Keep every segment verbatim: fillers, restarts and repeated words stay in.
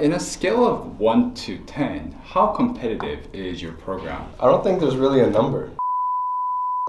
In a scale of one to ten, how competitive is your program? I don't think there's really a number.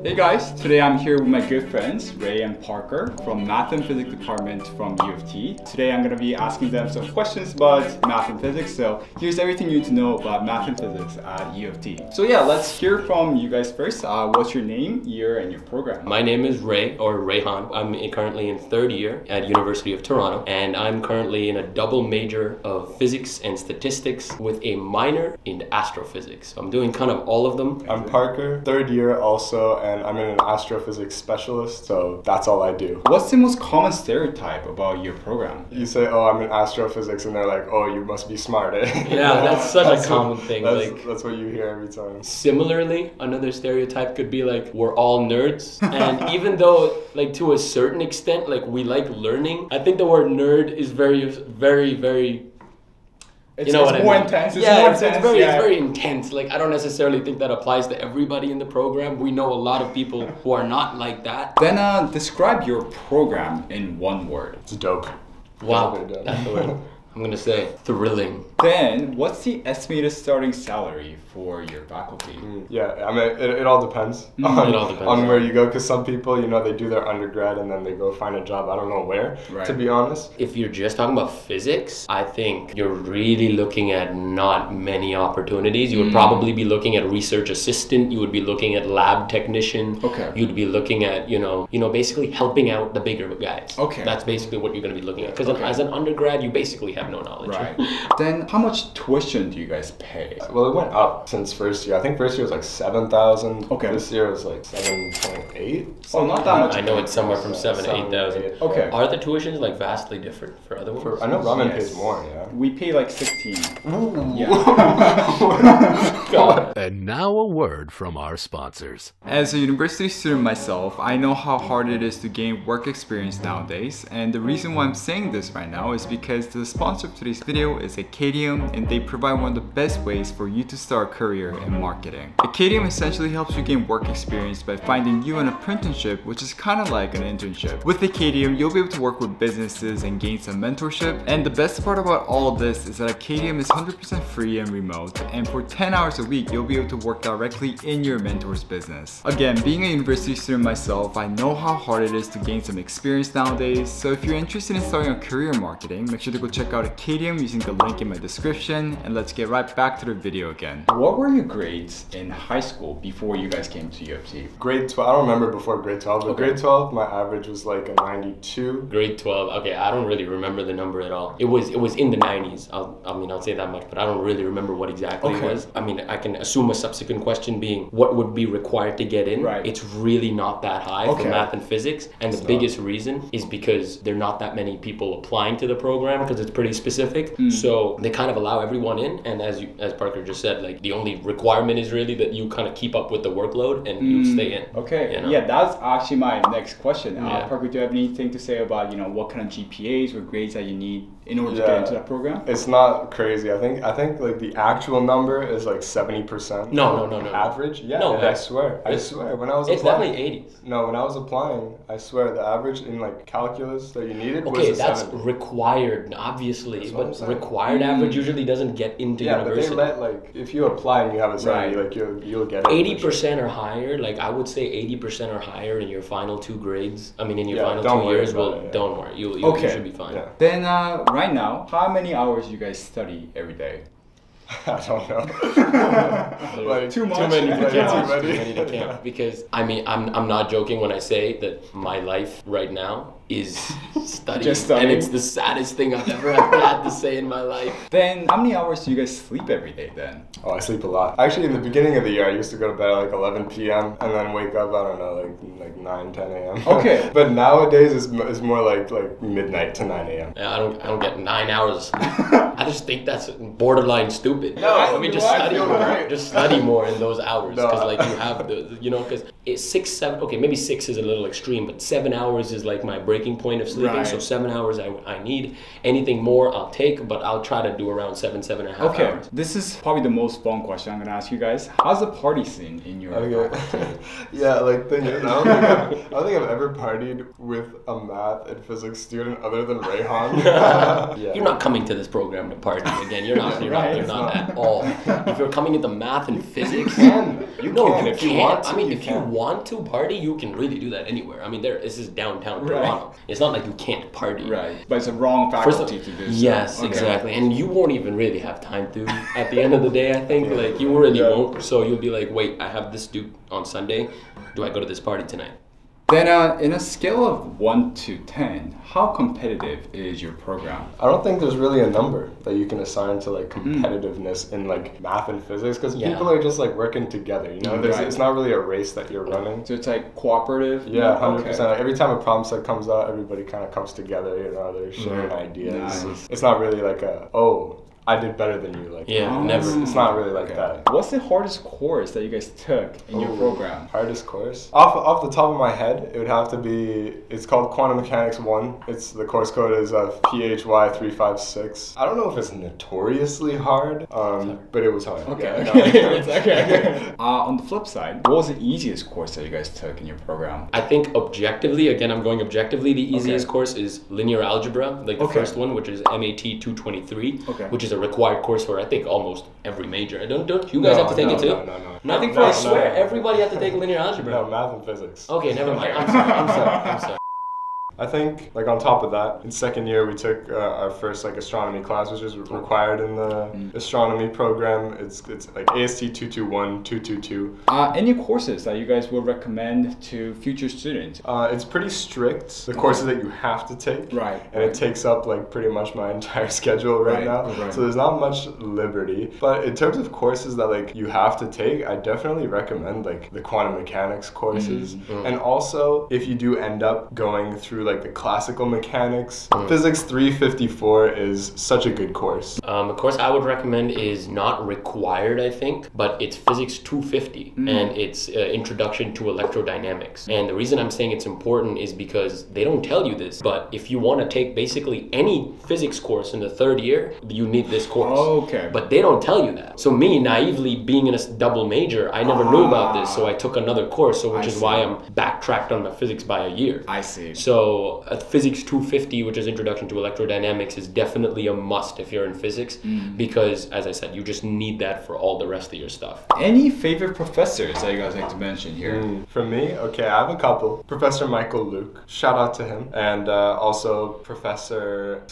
Hey guys, today I'm here with my good friends Ray and Parker from Math and Physics department from U of T. Today I'm going to be asking them some questions about math and physics, so here's everything you need to know about math and physics at U of T. So yeah, let's hear from you guys first. Uh, what's your name, year, and your program? My name is Ray, or Rayhan. I'm currently in third year at University of Toronto, and I'm currently in a double major of physics and statistics with a minor in astrophysics. So I'm doing kind of all of them. I'm Parker, third year also, and I'm an astrophysics specialist, so that's all I do. What's the most common stereotype about your program? You say, oh, I'm in astrophysics, and they're like, oh, you must be smart, eh? Yeah, that's such that's a common what, thing. That's, like, that's what you hear every time. Similarly, another stereotype could be like, we're all nerds. And even though, like, to a certain extent, like, we like learning, I think the word nerd is very, very, very... It's, you know, it's more I mean? intense. It's yeah, more it's, intense. It's, very, yeah. it's very intense. Like, I don't necessarily think that applies to everybody in the program. We know a lot of people who are not like that. Then uh, describe your program in one word. It's dope. Wow, it's dope. That's the word. I'm gonna say thrilling. Then, what's the estimated starting salary for your faculty? Mm, yeah, I mean, it, it all depends mm. on, it all depends, on where you go, because some people, you know, they do their undergrad and then they go find a job, I don't know where, right. to be honest. If you're just talking about physics, I think you're really looking at not many opportunities. You would mm. probably be looking at research assistant, you would be looking at lab technician, okay. you'd be looking at, you know, you know, basically helping out the bigger guys. Okay. That's basically what you're gonna be looking at, because okay. as an undergrad, you basically have no knowledge. Right. Then how much tuition do you guys pay? Well, it went up since first year. I think first year was like seven thousand. Okay. This year was like seven point eight. Oh, not that much. I know it's somewhere from seven to eight thousand. Okay. Are the tuitions like vastly different for other ones? I know ramen yes. pays more, yeah. We pay like sixteen. Ooh. Yeah. God. And now a word from our sponsors. As a university student myself, I know how hard it is to gain work experience nowadays, and the reason why I'm saying this right now is because the sponsor of today's video is Acadium, and they provide one of the best ways for you to start a career in marketing. Acadium essentially helps you gain work experience by finding you an apprenticeship, which is kind of like an internship. With Acadium, you'll be able to work with businesses and gain some mentorship, and the best part about all of this is that Acadium is one hundred percent free and remote, and for ten hours a week, you'll be able to work directly in your mentor's business. Again, being a university student myself, I know how hard it is to gain some experience nowadays, so if you're interested in starting a career in marketing, make sure to go check out Acadium using the link in my description, and let's get right back to the video again. What were your grades in high school before you guys came to U of T? Grade twelve, I don't remember before grade twelve, but okay. grade twelve, my average was like a ninety-two. Grade twelve, okay, I don't really remember the number at all. It was it was in the nineties, I'll, I mean, I'll say that much, but I don't really remember what exactly okay. it was. I mean, I can assume a subsequent question being, what would be required to get in? Right. It's really not that high okay. for math and physics, and it's the not. biggest reason is because there are not that many people applying to the program, because it's pretty specific. Mm. So they kind of allow everyone in, and as you, as Parker just said, like the only requirement is really that you kind of keep up with the workload and mm. you stay in. Okay. You know? Yeah, that's actually my next question. Uh, yeah. Parker, do you have anything to say about, you know, what kind of G P As or grades that you need in order yeah. to get into that program? It's not crazy. I think I think like the actual number is like seventy percent. No, no, no, no. Average? Yeah. No, I swear. I swear. When I was it's applying, definitely eighties. No, when I was applying, I swear the average in like calculus that you needed okay, was that's seventy. Required, obviously, that's but required mm. average usually doesn't get into yeah, university. Yeah, but they let like if you apply and you have a seventy, right. like you'll you'll get it. Eighty percent or higher. Like I would say eighty percent or higher in your final two grades. I mean, in your yeah, final two years. Well, it, yeah. don't worry. You you, okay. you should be fine. Yeah. Then. Uh, Right now, how many hours you guys study every day? I don't know. Like, too much. Too many to count. Too many to count. Because I mean, I'm I'm not joking when I say that my life right now is studying, and it's the saddest thing I've ever had to say in my life. Then, how many hours do you guys sleep every day then? Oh, I sleep a lot. Actually, in the beginning of the year, I used to go to bed at like eleven p m and then wake up, I don't know, like like nine, ten a m Okay. But nowadays, it's, it's more like like midnight to nine a m Yeah, I don't I don't get nine hours of sleep. I just think that's borderline stupid. No, I mean, just study more. Right. Just study more in those hours, because no. like you have the, you know, because it's six, seven, okay, maybe six is a little extreme, but seven hours is like my brain breaking point of sleeping. Right. So seven hours I, I need. Anything more I'll take, but I'll try to do around seven, seven and a half okay. hours. This is probably the most fun question I'm going to ask you guys. How's the party scene in your okay. Yeah, like thing is, I don't think I've, I don't think I've ever partied with a math and physics student other than Rayhan. Yeah. You're not coming to this program to party again. You're not. You're right, not. You're not, not at all. If you're coming into math and physics, you can. You no, can. You if you can. want. To, I mean, you if can. you want to party, you can really do that anywhere. I mean, there. This is downtown Toronto. Right. It's not like you can't party. Right. But it's a wrong faculty to do. Yes, okay. exactly. And you won't even really have time to. At the end of the day, I think yeah. like you really yeah. won't. So you'll be like, wait, I have this due on Sunday. Do I go to this party tonight? Then uh, in a scale of one to ten, how competitive is your program? I don't think there's really a number that you can assign to like competitiveness mm. in like math and physics, because yeah. people are just like working together, you know? There's, right. It's not really a race that you're running. So it's like cooperative? Yeah, one hundred percent. Okay. Like, every time a problem set comes out, everybody kind of comes together, you know, they're sharing mm. ideas. Nice. It's not really like a, oh, I did better than you, like yeah, that. never. It's not really like okay. that. What's the hardest course that you guys took in Ooh, your program? Hardest course? Off off the top of my head, it would have to be. It's called Quantum Mechanics One. It's the course code is uh, P H Y three five six. I don't know if it's notoriously hard, um, but it was hard. Okay, yeah, okay. No, okay. Uh, on the flip side, what was the easiest course that you guys took in your program? I think objectively, again, I'm going objectively. The easiest okay. course is Linear Algebra, like the okay. first one, which is M A T two twenty-three, okay. which is a required course for I think almost every major. I don't don't you guys no, have to take no, it too? No, no, no. no I think no, I swear no. everybody had to take linear algebra. No, math and physics. Okay, never mind. I'm sorry. I'm sorry. I'm sorry. I think, like on top of that, in second year we took uh, our first like astronomy class, which is required in the mm. astronomy program. It's it's like A S T two twenty-one, two twenty-two. Uh, any courses that you guys would recommend to future students? Uh, it's pretty strict. The okay. courses that you have to take, right? And right. it takes up like pretty much my entire schedule right, right. now. Right. So there's not much liberty. But in terms of courses that like you have to take, I definitely recommend like the quantum mechanics courses, mm-hmm. and also if you do end up going through like the classical mechanics. Mm. Physics three fifty-four is such a good course. Um, a course I would recommend is not required, I think, but it's Physics two fifty, mm. and it's uh, Introduction to Electrodynamics. And the reason I'm saying it's important is because they don't tell you this, but if you want to take basically any physics course in the third year, you need this course. Oh, okay. But they don't tell you that. So me, naively, being in a double major, I never ah. knew about this, so I took another course, so which I is see. why I'm backtracked on my physics by a year. I see. So Uh, Physics two fifty, which is Introduction to Electrodynamics, is definitely a must if you're in physics mm. because, as I said, you just need that for all the rest of your stuff. Any favorite professors that you guys like to mention here? Mm. For me, okay, I have a couple. Professor Michael Luke, shout out to him, and uh, also Professor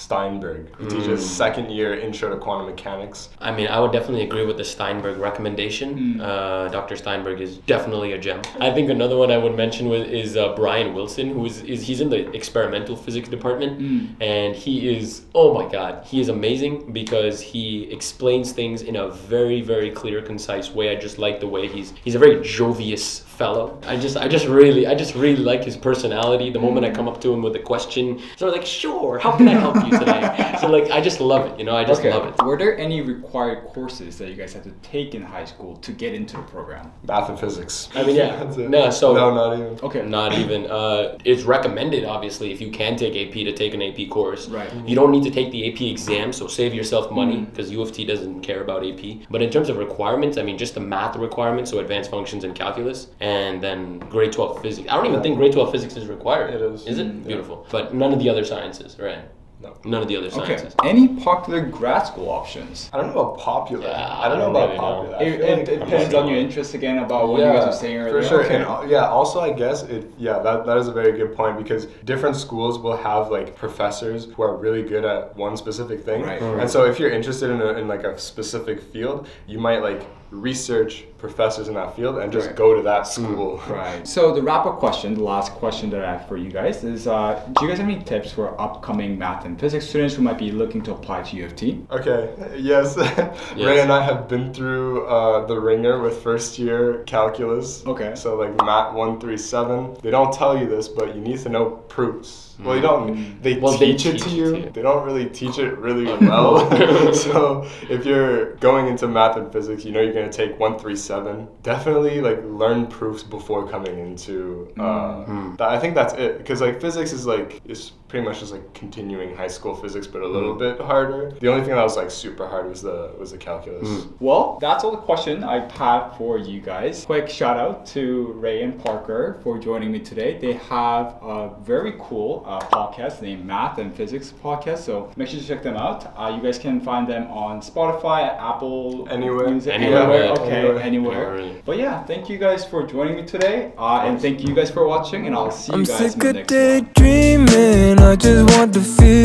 Steinberg, who mm. teaches second year Intro to Quantum Mechanics. I mean, I would definitely agree with the Steinberg recommendation. Mm. Uh, Doctor Steinberg is definitely a gem. I think another one I would mention with is uh, Brian Wilson, who is, is he's in the experimental physics department mm. and he is, oh my god, he is amazing because he explains things in a very very clear, concise way. I just like the way he's he's a very jovious fellow. I just I just really I just really like his personality. The moment I come up to him with a question, so I'm like, sure, how can I help you today? So like I just love it, you know, I just okay. love it. Were there any required courses that you guys had to take in high school to get into the program? Math and physics. I mean yeah. No, so no, not even. Okay. Not even. Uh, it's recommended obviously if you can take A P to take an A P course. Right. You don't need to take the A P exam, so save yourself money because U of T doesn't care about A P. But in terms of requirements, I mean just the math requirements, so advanced functions and calculus. And then grade twelve physics. I don't even think grade twelve physics is required. It is. Is it? Yeah. Beautiful. But none of the other sciences, right? No. None of the other sciences. Okay. Any popular grad school options? I don't know about popular. Yeah, I don't know about really popular. Know. It, it, like it depends on your interests again about what yeah, you guys are saying earlier. For sure. Okay. And yeah, also I guess, it. yeah, that, that is a very good point because different schools will have like professors who are really good at one specific thing. Right. Mm-hmm. And so if you're interested in, a, in like a specific field, you might like research professors in that field and just right. go to that school. Right. So the wrap-up question, the last question that I have for you guys is, uh, do you guys have any tips for upcoming math and and physics students who might be looking to apply to U of T? Okay, yes. yes. Ray and I have been through uh, the ringer with first year calculus. Okay. So like MAT one three seven. They don't tell you this, but you need to know proofs. Well, you don't, they, well, teach, they teach it to you. It. They don't really teach it really well. So if you're going into math and physics, you know you're going to take one three seven. Definitely like learn proofs before coming into, uh, mm-hmm. that, I think that's it. Because like physics is like, it's pretty much just like continuing high school physics, but a little mm-hmm. bit harder. The only thing that was like super hard was the, was the calculus. Mm-hmm. Well, that's all the question I have for you guys. Quick shout out to Ray and Parker for joining me today. They have a very cool Uh, podcast named Math and Physics Podcast, so make sure to check them out. Uh, you guys can find them on Spotify, Apple, anywhere, music, anywhere, anywhere. okay, anywhere. anywhere. anywhere. But yeah, thank you guys for joining me today, uh, and thank you guys for watching. And I'll see you I'm guys in the next one. I'm sick of daydreaming. I just want to feel.